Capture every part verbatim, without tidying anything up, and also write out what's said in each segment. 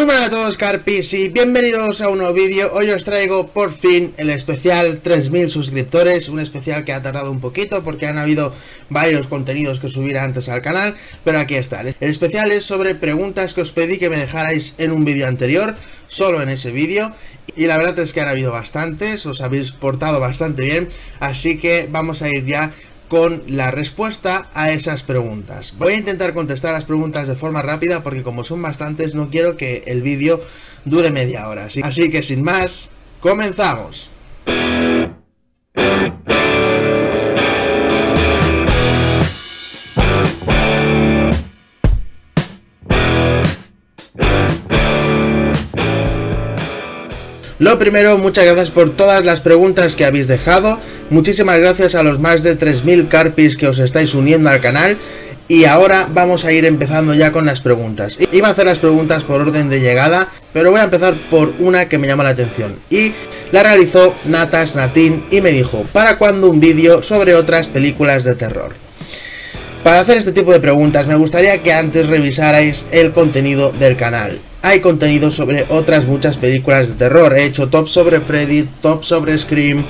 Muy buenas a todos, carpis, y bienvenidos a un nuevo vídeo. Hoy os traigo por fin el especial tres mil suscriptores. Un especial que ha tardado un poquito porque han habido varios contenidos que subir antes al canal, pero aquí está. El especial es sobre preguntas que os pedí que me dejarais en un vídeo anterior, solo en ese vídeo, y la verdad es que han habido bastantes, os habéis portado bastante bien, así que vamos a ir ya con la respuesta a esas preguntas. Voy a intentar contestar las preguntas de forma rápida porque como son bastantes no quiero que el vídeo dure media hora. Así, así que sin más, comenzamos. Lo primero, muchas gracias por todas las preguntas que habéis dejado. Muchísimas gracias a los más de tres mil carpis que os estáis uniendo al canal. Y ahora vamos a ir empezando ya con las preguntas. Iba a hacer las preguntas por orden de llegada, pero voy a empezar por una que me llama la atención. Y la realizó Natas Natin y me dijo: ¿para cuándo un vídeo sobre otras películas de terror? Para hacer este tipo de preguntas me gustaría que antes revisarais el contenido del canal. Hay contenido sobre otras muchas películas de terror. He hecho top sobre Freddy, top sobre Scream,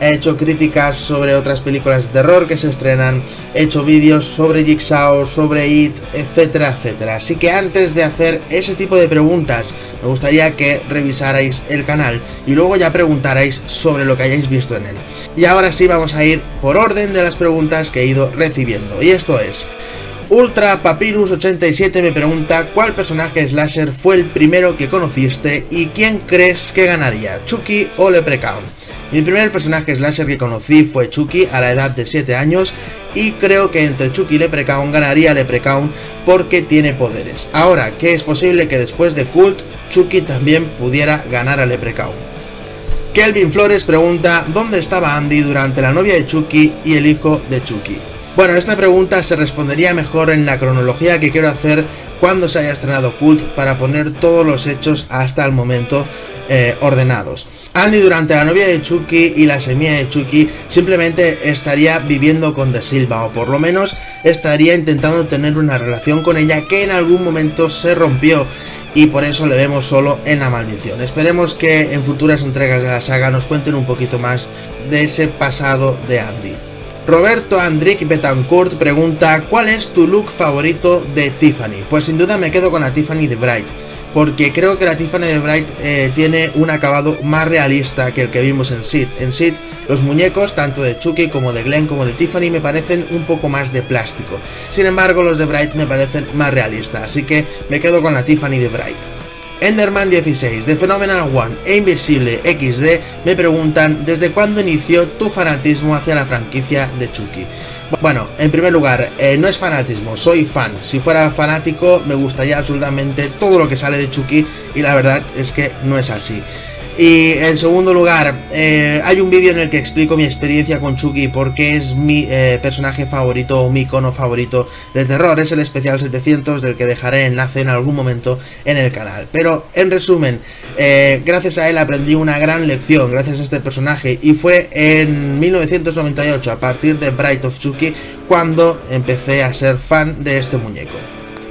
he hecho críticas sobre otras películas de terror que se estrenan, he hecho vídeos sobre Jigsaw, sobre It, etcétera, etcétera. Así que antes de hacer ese tipo de preguntas, me gustaría que revisarais el canal y luego ya preguntarais sobre lo que hayáis visto en él. Y ahora sí vamos a ir por orden de las preguntas que he ido recibiendo. Y esto es... Ultra Papyrus ochenta y siete me pregunta: ¿cuál personaje slasher fue el primero que conociste y quién crees que ganaría, Chucky o Leprechaun? Mi primer personaje slasher que conocí fue Chucky a la edad de siete años y creo que entre Chucky y Leprechaun ganaría Leprechaun porque tiene poderes. Ahora, que es posible que después de Cult, Chucky también pudiera ganar a Leprechaun. Kelvin Flores pregunta: ¿dónde estaba Andy durante la novia de Chucky y el hijo de Chucky? Bueno, esta pregunta se respondería mejor en la cronología que quiero hacer cuando se haya estrenado Cult para poner todos los hechos hasta el momento eh, ordenados. Andy durante la novia de Chucky y la semilla de Chucky simplemente estaría viviendo con De Silva, o por lo menos estaría intentando tener una relación con ella que en algún momento se rompió y por eso le vemos solo en la maldición. Esperemos que en futuras entregas de la saga nos cuenten un poquito más de ese pasado de Andy. Roberto Andrick Betancourt pregunta: ¿cuál es tu look favorito de Tiffany? Pues sin duda me quedo con la Tiffany de Bright, porque creo que la Tiffany de Bright eh, tiene un acabado más realista que el que vimos en Sid. En Sid los muñecos, tanto de Chucky como de Glenn como de Tiffany, me parecen un poco más de plástico. Sin embargo, los de Bright me parecen más realistas, así que me quedo con la Tiffany de Bright. Enderman dieciséis, The Phenomenal One e Invisible equis de me preguntan: ¿desde cuándo inició tu fanatismo hacia la franquicia de Chucky? Bueno, en primer lugar, eh, no es fanatismo, soy fan. Si fuera fanático me gustaría absolutamente todo lo que sale de Chucky y la verdad es que no es así. Y en segundo lugar, eh, hay un vídeo en el que explico mi experiencia con Chucky porque es mi eh, personaje favorito o mi icono favorito de terror. Es el especial setecientos del que dejaré enlace en algún momento en el canal. Pero en resumen, eh, gracias a él aprendí una gran lección gracias a este personaje y fue en mil novecientos noventa y ocho, a partir de Bride of Chucky, cuando empecé a ser fan de este muñeco.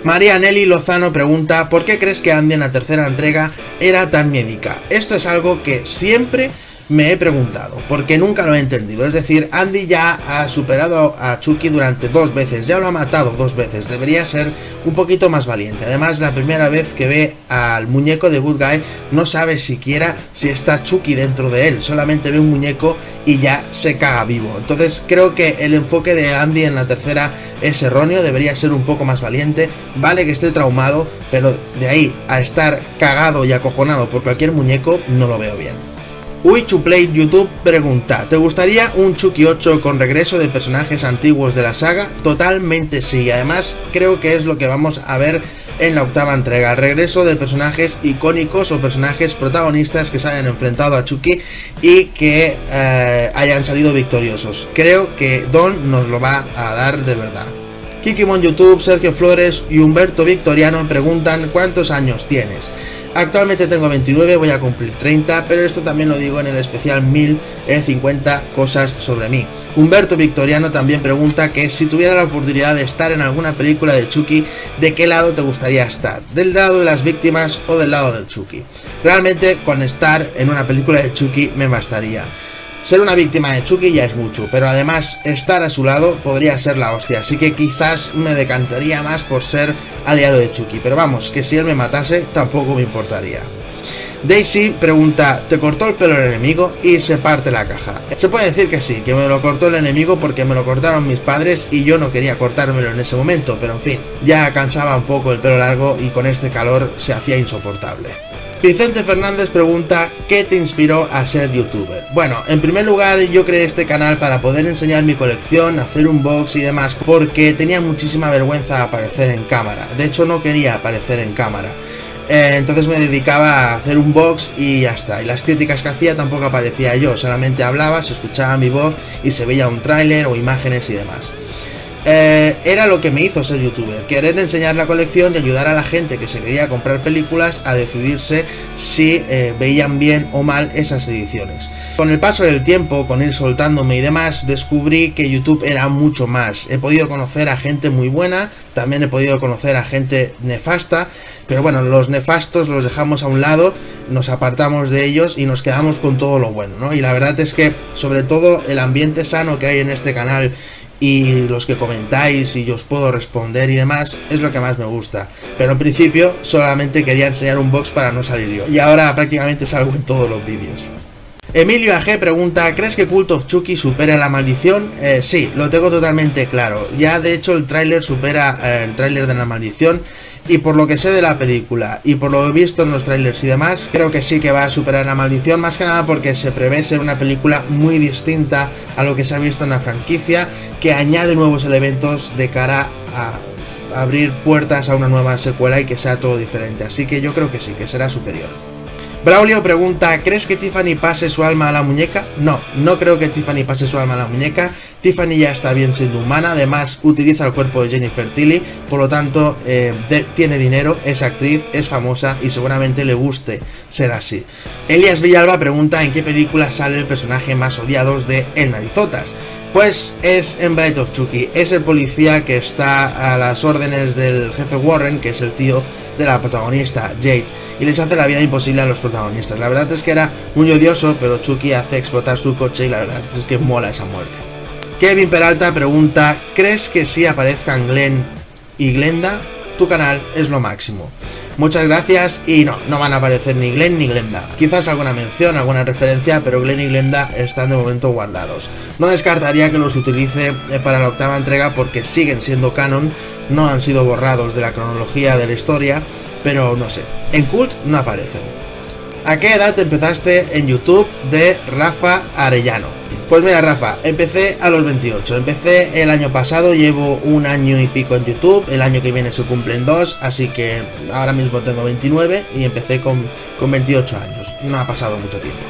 María Nelly Lozano pregunta: ¿por qué crees que Andy en la tercera entrega era tan miedica? Esto es algo que siempre me he preguntado, porque nunca lo he entendido. Es decir, Andy ya ha superado a Chucky durante dos veces, ya lo ha matado dos veces, debería ser un poquito más valiente. Además, la primera vez que ve al muñeco de Good Guy no sabe siquiera si está Chucky dentro de él, solamente ve un muñeco y ya se caga vivo. Entonces creo que el enfoque de Andy en la tercera es erróneo, debería ser un poco más valiente. Vale que esté traumado, pero de ahí a estar cagado y acojonado por cualquier muñeco no lo veo bien. WitchuPlay YouTube pregunta: ¿te gustaría un Chucky ocho con regreso de personajes antiguos de la saga? Totalmente sí, además creo que es lo que vamos a ver en la octava entrega, el regreso de personajes icónicos o personajes protagonistas que se hayan enfrentado a Chucky y que eh, hayan salido victoriosos. Creo que Don nos lo va a dar de verdad. Kikimon YouTube, Sergio Flores y Humberto Victoriano preguntan: ¿cuántos años tienes? Actualmente tengo veintinueve, voy a cumplir treinta, pero esto también lo digo en el especial mil cincuenta cosas sobre mí. Humberto Victoriano también pregunta que si tuviera la oportunidad de estar en alguna película de Chucky, ¿de qué lado te gustaría estar? ¿Del lado de las víctimas o del lado del Chucky? Realmente con estar en una película de Chucky me bastaría. Ser una víctima de Chucky ya es mucho, pero además estar a su lado podría ser la hostia, así que quizás me decantaría más por ser aliado de Chucky, pero vamos, que si él me matase tampoco me importaría. Daisy pregunta, ¿te cortó el pelo el enemigo? Y se parte la caja. Se puede decir que sí, que me lo cortó el enemigo porque me lo cortaron mis padres y yo no quería cortármelo en ese momento, pero en fin, ya cansaba un poco el pelo largo y con este calor se hacía insoportable. Vicente Fernández pregunta, ¿qué te inspiró a ser youtuber? Bueno, en primer lugar yo creé este canal para poder enseñar mi colección, hacer un box y demás, porque tenía muchísima vergüenza a aparecer en cámara, de hecho no quería aparecer en cámara. Eh, entonces me dedicaba a hacer un box y ya está, y las críticas que hacía tampoco aparecía yo, solamente hablaba, se escuchaba mi voz y se veía un tráiler o imágenes y demás. Eh, era lo que me hizo ser youtuber, querer enseñar la colección y ayudar a la gente que se quería comprar películas a decidirse si eh, veían bien o mal esas ediciones. Con el paso del tiempo, con ir soltándome y demás, descubrí que YouTube era mucho más. He podido conocer a gente muy buena, también he podido conocer a gente nefasta, pero bueno, los nefastos los dejamos a un lado, nos apartamos de ellos y nos quedamos con todo lo bueno, ¿no? Y la verdad es que, sobre todo, el ambiente sano que hay en este canal y los que comentáis y yo os puedo responder y demás, es lo que más me gusta. Pero en principio solamente quería enseñar un box para no salir yo, y ahora prácticamente salgo en todos los vídeos. Emilio A G pregunta, ¿crees que Cult of Chucky supera la maldición? Eh, sí, lo tengo totalmente claro. Ya de hecho el tráiler supera eh, el tráiler de la maldición, y por lo que sé de la película y por lo visto en los trailers y demás, creo que sí que va a superar la maldición, más que nada porque se prevé ser una película muy distinta a lo que se ha visto en la franquicia, que añade nuevos elementos de cara a abrir puertas a una nueva secuela y que sea todo diferente. Así que yo creo que sí, que será superior. Braulio pregunta, ¿crees que Tiffany pase su alma a la muñeca? No, no creo que Tiffany pase su alma a la muñeca. Tiffany ya está bien siendo humana, además utiliza el cuerpo de Jennifer Tilly, por lo tanto eh, de, tiene dinero, es actriz, es famosa y seguramente le guste ser así. Elias Villalba pregunta, ¿en qué película sale el personaje más odiado de El Narizotas? Pues es en Bride of Chucky, es el policía que está a las órdenes del jefe Warren, que es el tío de la protagonista, Jade, y les hace la vida imposible a los protagonistas. La verdad es que era muy odioso, pero Chucky hace explotar su coche y la verdad es que mola esa muerte. Kevin Peralta pregunta, ¿crees que si aparezcan Glenn y Glenda, tu canal es lo máximo? Muchas gracias, y no, no van a aparecer ni Glenn ni Glenda. Quizás alguna mención, alguna referencia, pero Glenn y Glenda están de momento guardados. No descartaría que los utilice para la octava entrega porque siguen siendo canon, no han sido borrados de la cronología de la historia, pero no sé, en Cult no aparecen. ¿A qué edad empezaste en YouTube? De Rafa Arellano. Pues mira, Rafa, empecé a los veintiocho, empecé el año pasado, llevo un año y pico en YouTube, el año que viene se cumplen dos, así que ahora mismo tengo veintinueve y empecé con, con veintiocho años, no ha pasado mucho tiempo.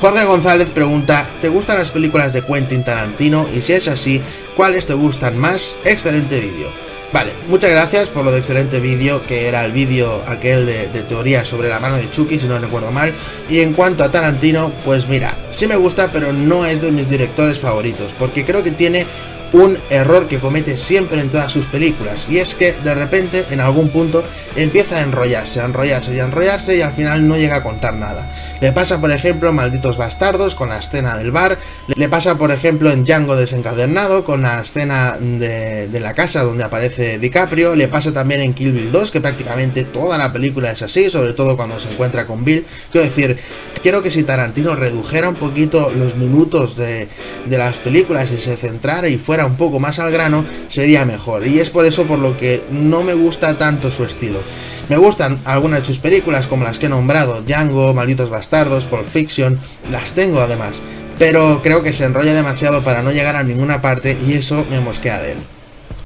Jorge González pregunta, ¿te gustan las películas de Quentin Tarantino? Y si es así, ¿cuáles te gustan más? Excelente vídeo. Vale, muchas gracias por lo de excelente vídeo, que era el vídeo aquel de, de teoría sobre la mano de Chucky, si no recuerdo mal. Y en cuanto a Tarantino, pues mira, sí me gusta, pero no es de mis directores favoritos, porque creo que tiene un error que comete siempre en todas sus películas, y es que de repente, en algún punto, empieza a enrollarse, a enrollarse y a enrollarse, y al final no llega a contar nada. Le pasa por ejemplo en Malditos Bastardos con la escena del bar, le pasa por ejemplo en Django Desencadenado con la escena de, de la casa donde aparece DiCaprio, le pasa también en Kill Bill dos, que prácticamente toda la película es así, sobre todo cuando se encuentra con Bill. Quiero decir, quiero que si Tarantino redujera un poquito los minutos de, de las películas y se centrara y fuera un poco más al grano, sería mejor, y es por eso por lo que no me gusta tanto su estilo. Me gustan algunas de sus películas como las que he nombrado, Django, Malditos Bastardos, Pulp Fiction, las tengo además, pero creo que se enrolla demasiado para no llegar a ninguna parte y eso me mosquea de él.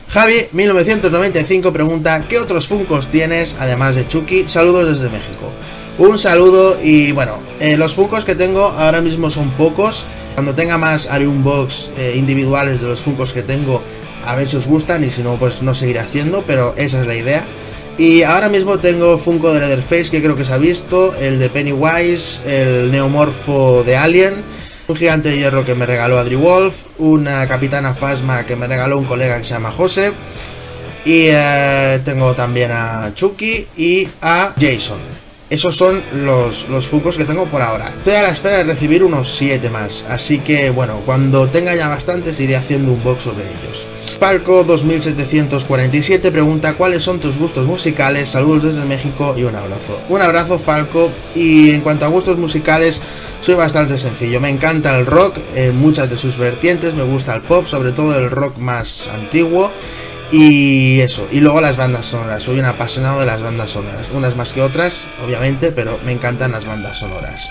Javi mil novecientos noventa y cinco pregunta, ¿qué otros Funkos tienes además de Chucky? Saludos desde México. Un saludo, y bueno, eh, los Funkos que tengo ahora mismo son pocos. Cuando tenga más haré un box eh, individuales de los Funkos que tengo, a ver si os gustan, y si no, pues no seguiré haciendo, pero esa es la idea. Y ahora mismo tengo Funko de Leatherface, que creo que se ha visto, el de Pennywise, el Neomorfo de Alien, un gigante de hierro que me regaló Adri Wolf, una Capitana Phasma que me regaló un colega que se llama José, y eh, tengo también a Chucky y a Jason. Esos son los, los Funkos que tengo por ahora. Estoy a la espera de recibir unos siete más, así que bueno, cuando tenga ya bastantes iré haciendo un box sobre ellos. Parco dos mil setecientos cuarenta y siete pregunta: ¿cuáles son tus gustos musicales? Saludos desde México y un abrazo. Un abrazo, Falco. Y en cuanto a gustos musicales, soy bastante sencillo. Me encanta el rock en muchas de sus vertientes, me gusta el pop, sobre todo el rock más antiguo. Y eso, y luego las bandas sonoras, soy un apasionado de las bandas sonoras, unas más que otras, obviamente, pero me encantan las bandas sonoras.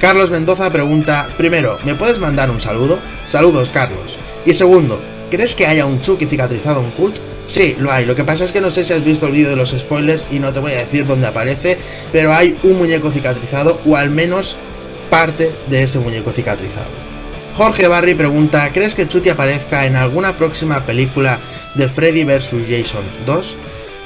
Carlos Mendoza pregunta: primero, ¿me puedes mandar un saludo? Saludos, Carlos. Y segundo, ¿crees que haya un Chucky cicatrizado en Cult? Sí, lo hay, lo que pasa es que no sé si has visto el vídeo de los spoilers y no te voy a decir dónde aparece, pero hay un muñeco cicatrizado, o al menos parte de ese muñeco cicatrizado. Jorge Barry pregunta: ¿crees que Chucky aparezca en alguna próxima película de Freddy versus. Jason dos?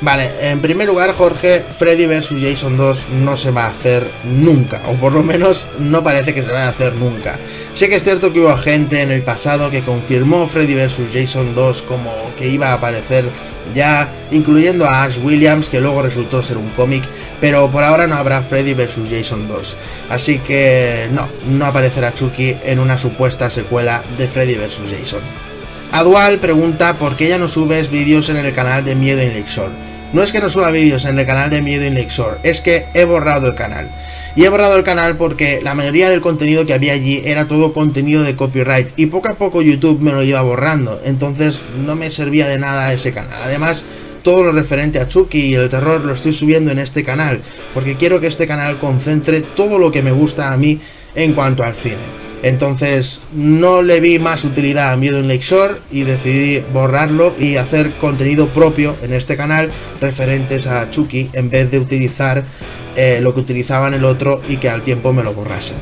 Vale, en primer lugar, Jorge, Freddy versus. Jason dos no se va a hacer nunca, o por lo menos no parece que se vaya a hacer nunca. Sé que es cierto que hubo gente en el pasado que confirmó Freddy versus. Jason dos como que iba a aparecer ya, incluyendo a Ash Williams, que luego resultó ser un cómic, pero por ahora no habrá Freddy versus. Jason dos, así que no, no aparecerá Chucky en una supuesta secuela de Freddy versus. Jason. Adual pregunta: ¿por qué ya no subes vídeos en el canal de Miedo y Lexor? No es que no suba vídeos en el canal de Miedo y Lexor, es que he borrado el canal. Y he borrado el canal porque la mayoría del contenido que había allí era todo contenido de copyright, y poco a poco YouTube me lo iba borrando, entonces no me servía de nada ese canal. Además, todo lo referente a Chucky y el terror lo estoy subiendo en este canal, porque quiero que este canal concentre todo lo que me gusta a mí en cuanto al cine. Entonces no le vi más utilidad a Miedo en Lakeshore y decidí borrarlo y hacer contenido propio en este canal referentes a Chucky, en vez de utilizar Eh, lo que utilizaban el otro y que al tiempo me lo borrasen.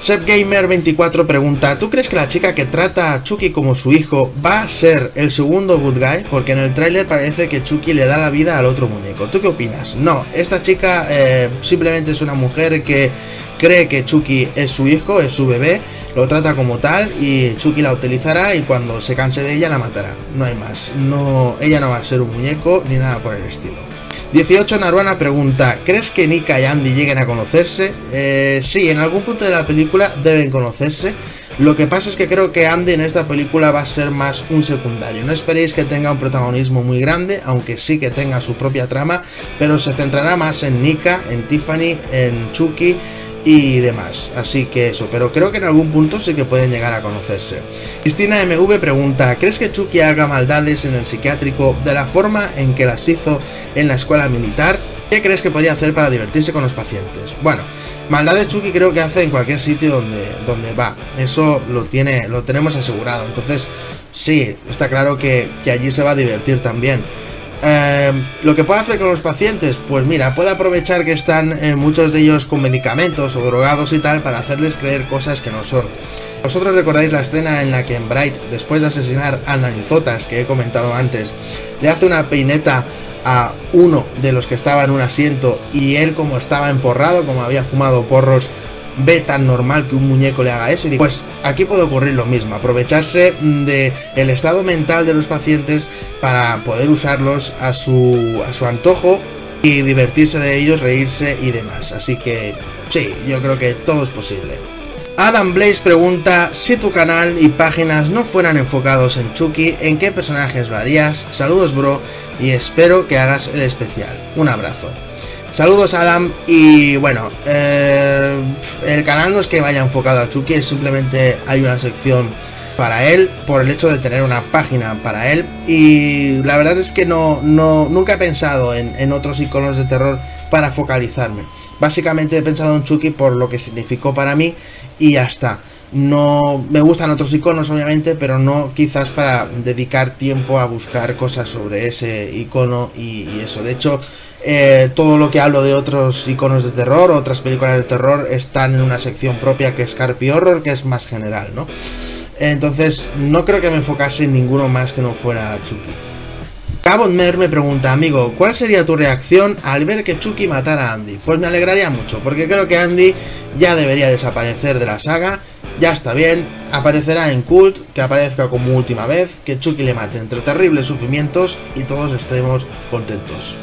SepGamer veinticuatro pregunta: ¿tú crees que la chica que trata a Chucky como su hijo va a ser el segundo Good Guy? Porque en el tráiler parece que Chucky le da la vida al otro muñeco. ¿Tú qué opinas? No, esta chica eh, simplemente es una mujer que cree que Chucky es su hijo, es su bebé, lo trata como tal y Chucky la utilizará, y cuando se canse de ella la matará. No hay más. No, ella no va a ser un muñeco ni nada por el estilo. dieciocho Naruana pregunta: ¿crees que Nika y Andy lleguen a conocerse? Eh, sí, en algún punto de la película deben conocerse. Lo que pasa es que creo que Andy en esta película va a ser más un secundario. No esperéis que tenga un protagonismo muy grande, aunque sí que tenga su propia trama, pero se centrará más en Nika, en Tiffany, en Chucky y demás, así que eso, pero creo que en algún punto sí que pueden llegar a conocerse. Cristina M V pregunta: ¿crees que Chucky haga maldades en el psiquiátrico de la forma en que las hizo en la escuela militar? ¿Qué crees que podría hacer para divertirse con los pacientes? Bueno, maldades Chucky creo que hace en cualquier sitio donde, donde va, eso lo, tiene, lo tenemos asegurado, entonces sí, está claro que, que allí se va a divertir también. Eh, lo que puede hacer con los pacientes, pues mira, puede aprovechar que están eh, muchos de ellos con medicamentos o drogados y tal, para hacerles creer cosas que no son. Vosotros recordáis la escena en la que en Bright, después de asesinar a nanizotas, que he comentado antes, le hace una peineta a uno de los que estaba en un asiento, y él, como estaba emporrado, como había fumado porros, ve tan normal que un muñeco le haga eso y dice: pues aquí puede ocurrir lo mismo, aprovecharse de el estado mental de los pacientes para poder usarlos a su, a su antojo y divertirse de ellos, reírse y demás. Así que sí, yo creo que todo es posible. Adam Blaze pregunta: si tu canal y páginas no fueran enfocados en Chucky, ¿en qué personajes lo harías? Saludos, bro, y espero que hagas el especial. Un abrazo. Saludos, Adam, y bueno, eh, el canal no es que vaya enfocado a Chucky, simplemente hay una sección para él, por el hecho de tener una página para él, y la verdad es que no, no nunca he pensado en, en otros iconos de terror para focalizarme. Básicamente he pensado en Chucky por lo que significó para mí y ya está. No me gustan otros iconos, obviamente, pero no quizás para dedicar tiempo a buscar cosas sobre ese icono y, y eso. De hecho, eh, todo lo que hablo de otros iconos de terror, otras películas de terror, están en una sección propia que es Carpi Horror, que es más general, ¿no? Entonces, no creo que me enfocase en ninguno más que no fuera Chucky. Cabot Mer me pregunta, amigo, ¿cuál sería tu reacción al ver que Chucky matara a Andy? Pues me alegraría mucho, porque creo que Andy ya debería desaparecer de la saga, ya está bien, aparecerá en Cult, que aparezca como última vez, que Chucky le mate entre terribles sufrimientos y todos estemos contentos.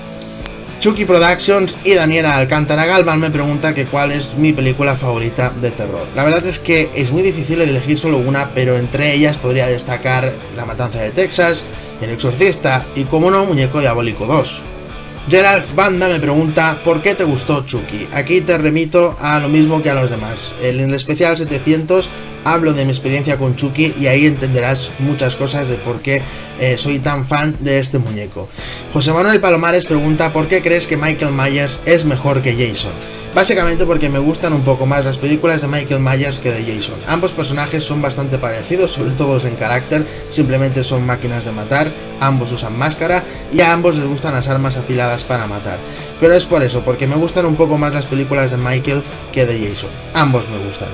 Chucky Productions y Daniela Alcántara Galván me pregunta que cuál es mi película favorita de terror. La verdad es que es muy difícil elegir solo una, pero entre ellas podría destacar La Matanza de Texas, El Exorcista y, como no, Muñeco Diabólico dos. Gerard Banda me pregunta, ¿por qué te gustó Chucky? Aquí te remito a lo mismo que a los demás. En el especial setecientos hablo de mi experiencia con Chucky y ahí entenderás muchas cosas de por qué eh, soy tan fan de este muñeco. José Manuel Palomares pregunta, ¿por qué crees que Michael Myers es mejor que Jason? Básicamente porque me gustan un poco más las películas de Michael Myers que de Jason. Ambos personajes son bastante parecidos, sobre todo en carácter, simplemente son máquinas de matar, ambos usan máscara y a ambos les gustan las armas afiladas para matar. Pero es por eso, porque me gustan un poco más las películas de Michael que de Jason. Ambos me gustan.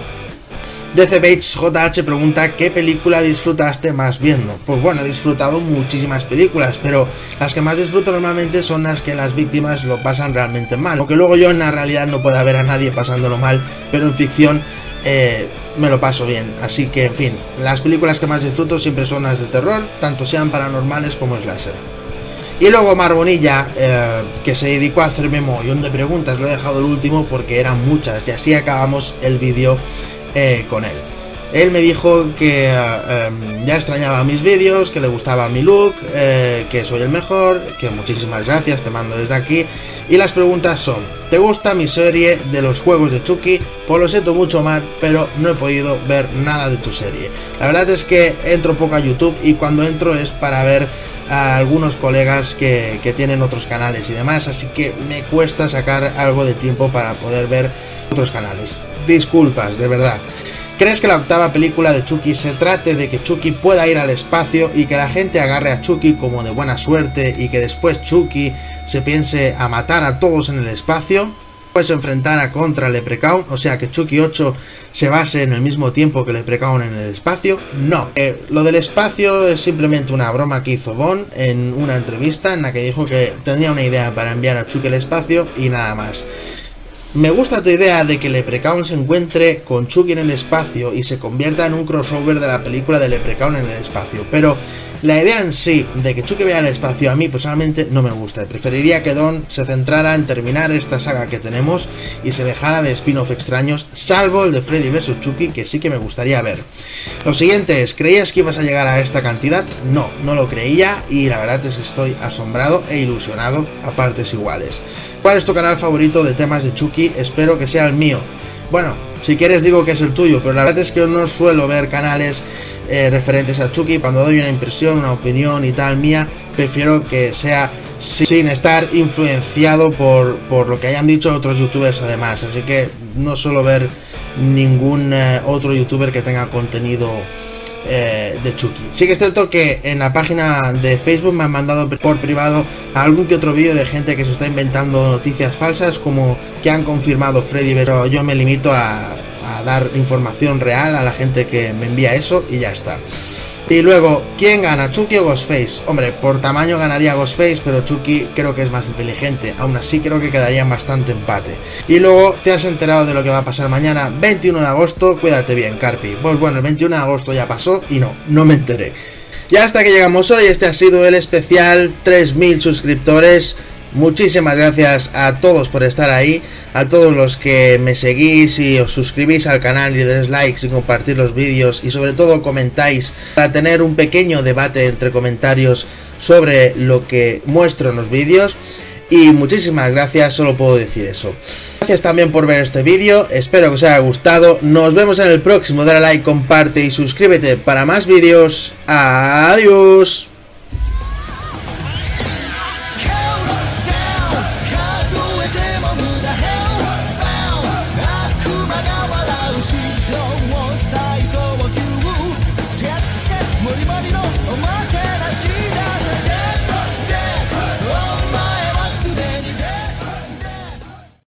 D C Bates J H pregunta, ¿qué película disfrutaste más viendo? Pues bueno, he disfrutado muchísimas películas, pero las que más disfruto normalmente son las que las víctimas lo pasan realmente mal. Aunque luego yo en la realidad no pueda ver a nadie pasándolo mal, pero en ficción eh, me lo paso bien. Así que, en fin, las películas que más disfruto siempre son las de terror, tanto sean paranormales como slasher. Y luego Marbonilla, eh, que se dedicó a hacerme mogollón de preguntas, lo he dejado el último porque eran muchas y así acabamos el vídeo. Eh, con él. Él me dijo que eh, ya extrañaba mis vídeos, que le gustaba mi look, eh, que soy el mejor, que muchísimas gracias, te mando desde aquí. Y las preguntas son, ¿te gusta mi serie de los juegos de Chucky? Pues lo siento mucho más, pero no he podido ver nada de tu serie. La verdad es que entro poco a YouTube y cuando entro es para ver a algunos colegas que, que tienen otros canales y demás, así que me cuesta sacar algo de tiempo para poder ver otros canales. Disculpas, de verdad. ¿Crees que la octava película de Chucky se trate de que Chucky pueda ir al espacio y que la gente agarre a Chucky como de buena suerte y que después Chucky se piense a matar a todos en el espacio? Pues se enfrentará contra Leprechaun, o sea que Chucky ocho se base en el mismo tiempo que Leprechaun en el espacio. No, eh, lo del espacio es simplemente una broma que hizo Don en una entrevista en la que dijo que tenía una idea para enviar a Chucky al espacio y nada más. Me gusta tu idea de que Leprechaun se encuentre con Chucky en el espacio y se convierta en un crossover de la película de Leprechaun en el espacio, pero la idea en sí de que Chucky vaya al espacio a mí personalmente no me gusta. Preferiría que Don se centrara en terminar esta saga que tenemos y se dejara de spin-off extraños, salvo el de Freddy versus. Chucky, que sí que me gustaría ver. Lo siguiente es, ¿creías que ibas a llegar a esta cantidad? No, no lo creía y la verdad es que estoy asombrado e ilusionado a partes iguales. ¿Cuál es tu canal favorito de temas de Chucky? Espero que sea el mío. Bueno, si quieres digo que es el tuyo, pero la verdad es que no suelo ver canales eh, referentes a Chucky. Cuando doy una impresión, una opinión y tal mía, prefiero que sea sin estar influenciado por, por lo que hayan dicho otros youtubers además. Así que no suelo ver ningún eh, otro youtuber que tenga contenido Eh, de Chucky. Sí que es cierto que en la página de Facebook me han mandado por privado algún que otro vídeo de gente que se está inventando noticias falsas como que han confirmado Freddy, pero yo me limito a, a dar información real a la gente que me envía eso y ya está. Y luego, ¿quién gana, Chucky o Ghostface? Hombre, por tamaño ganaría Ghostface, pero Chucky creo que es más inteligente. Aún así creo que quedaría bastante empate. Y luego, ¿te has enterado de lo que va a pasar mañana? veintiuno de agosto, cuídate bien, Carpi. Pues bueno, el veintiuno de agosto ya pasó y no, no me enteré. Y hasta que llegamos hoy, este ha sido el especial tres mil suscriptores. Muchísimas gracias a todos por estar ahí, a todos los que me seguís y os suscribís al canal y deis likes y compartís los vídeos y sobre todo comentáis para tener un pequeño debate entre comentarios sobre lo que muestro en los vídeos. Y muchísimas gracias, solo puedo decir eso. Gracias también por ver este vídeo, espero que os haya gustado. Nos vemos en el próximo, dale a like, comparte y suscríbete para más vídeos. Adiós.